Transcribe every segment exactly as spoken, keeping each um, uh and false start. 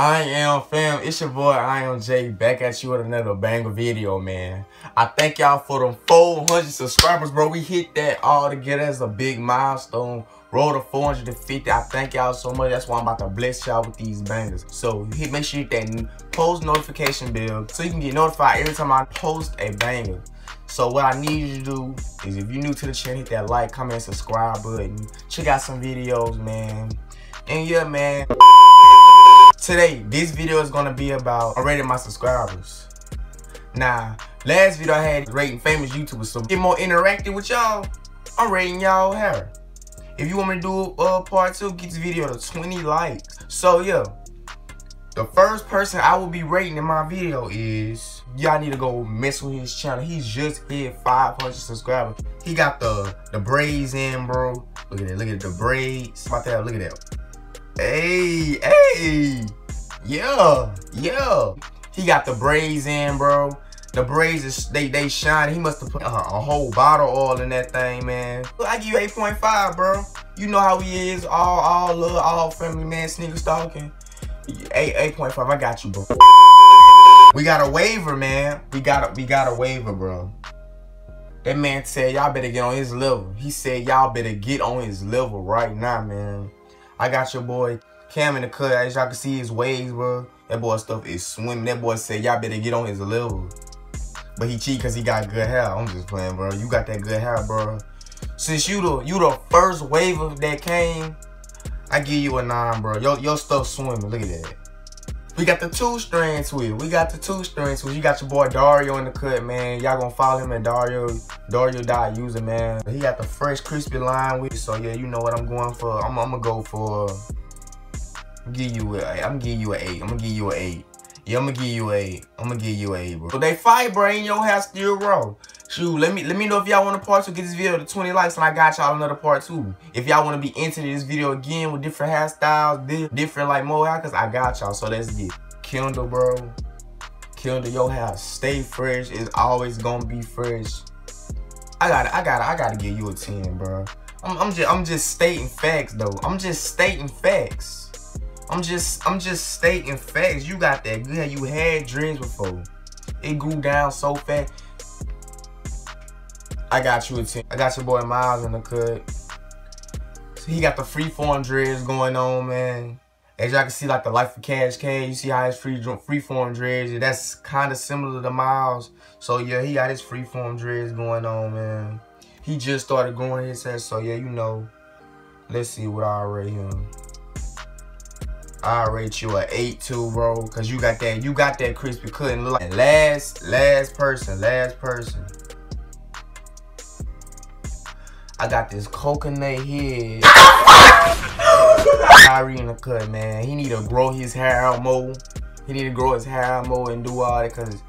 I am fam, it's your boy I am J, back at you with another banger video, man. I thank y'all for them four hundred subscribers, bro. We hit that all together as a big milestone. Roll to four hundred fifty. I thank y'all so much. That's why I'm about to bless y'all with these bangers. So hit, make sure you hit that post notification bell so you can get notified every time I post a banger. So what I need you to do is, if you're new to the channel, hit that like, comment, subscribe button. Check out some videos, man. And yeah, man. Today, this video is gonna be about I rated my subscribers. Now, last video I had rating famous YouTubers, so get more interactive with y'all. I'm rating y'all Harry. If you want me to do uh, part two, get this video to twenty likes. So yeah, the first person I will be rating in my video is, y'all need to go mess with his channel. He's just hit five hundred subscribers. He got the the braids in, bro. Look at it, look at the braids. About that, look at that. Hey, hey. Yeah, yeah. He got the braids in, bro. The braids, is, they they shine. He must have put a, a whole bottle oil in that thing, man. I give you eight point five, bro. You know how he is. All, all love, all family, man. Sneaker stalking. eight point five. I got you, bro. We got a waiver, man. We got a, we got a waiver, bro. That man said y'all better get on his level. He said y'all better get on his level right now, man. I got your boy Cam in the cut. As y'all can see his waves, bro. That boy stuff is swimming. That boy said y'all better get on his level. But he cheat because he got good hair. I'm just playing, bro. You got that good hair, bro. Since you the you the first waiver that came, I give you a nine, bro. Your, your stuff swimming. Look at that. We got the two strands with. We got the two strands with. You got your boy Dario in the cut, man. Y'all gonna follow him at Dario. Dario dot user, man. He got the fresh, crispy line with. So yeah, you know what I'm going for. I'm, I'm gonna go for. Give you a. I'm gonna give you an eight. I'm gonna give you an eight. Yeah, I'm gonna give you an eight. I'm gonna give you an eight, bro. So they fight, bro. And your hair still raw. Shoot, let me let me know if y'all want a part two. Get this video to twenty likes, and I got y'all another part two. If y'all want to be into this video again with different hairstyles, different like mohawks, cause I got y'all. So let's get Kendall, bro. Kendall, your hair stay fresh. It's always gonna be fresh. I gotta, I gotta, I gotta give you a ten, bro. I'm, I'm just, I'm just stating facts, though. I'm just stating facts. I'm just, I'm just stating facts. You got that good hair. You had dreams before. It grew down so fast. I got you a ten. I got your boy Miles in the cut. So he got the freeform dreads going on, man. As y'all can see, like the life of Cash K, you see how his free freeform dreads. That's kind of similar to Miles. So yeah, he got his freeform dreads going on, man. He just started growing his hair, so yeah, you know. Let's see what I rate him. I rate you an eight too, bro, cause you got that, you got that crispy cut and look like. And last, last person, last person. I got this coconut head. Harry in the cut, man. He need to grow his hair out more. He need to grow his hair out more and do all that, cause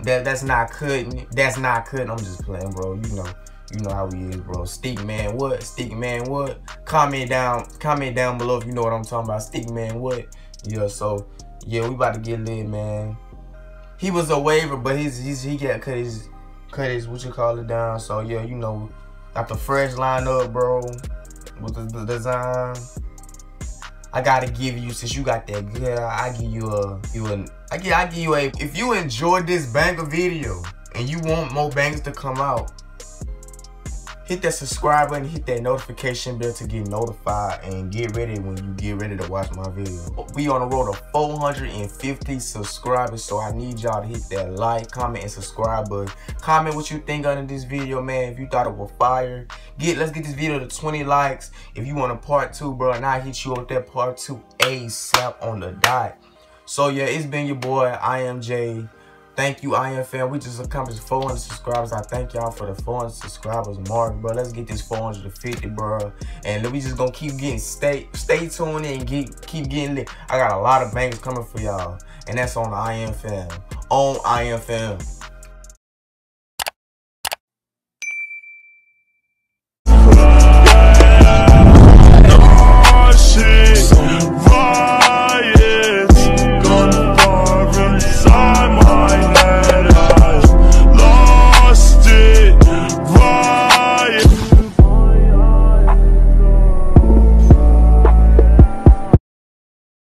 that that's not cutting. That's not cutting. I'm just playing, bro. You know, you know how he is, bro. Stick man, what? Stick man, what? Comment down, comment down below if you know what I'm talking about. Stick man, what? Yeah. So yeah, we about to get lit, man. He was a waiver, but his, his he got cut his cut his what you call it down. So yeah, you know. Got the fresh lineup, bro, with the, the design. I gotta give you, since you got that good hair, I give you a, you an, I give, I give you a. If you enjoyed this banger video and you want more bangers to come out, hit that subscribe button, hit that notification bell to get notified, and get ready when you get ready to watch my video. We on the road to four hundred fifty subscribers, so I need y'all to hit that like, comment, and subscribe button. Comment what you think under this video, man, if you thought it was fire. Get, let's get this video to twenty likes. If you want a part two, bro, and I hit you up with that part two ASAP on the dot. So yeah, it's been your boy, I am J. Thank you, I M F M. We just accomplished four hundred subscribers. I thank y'all for the four hundred subscribers mark, bro. Let's get this four hundred fifty, bro. And we just gonna keep getting, stay stay tuned in and get, keep getting lit. I got a lot of bangers coming for y'all. And that's on the I M F M. On I M F M.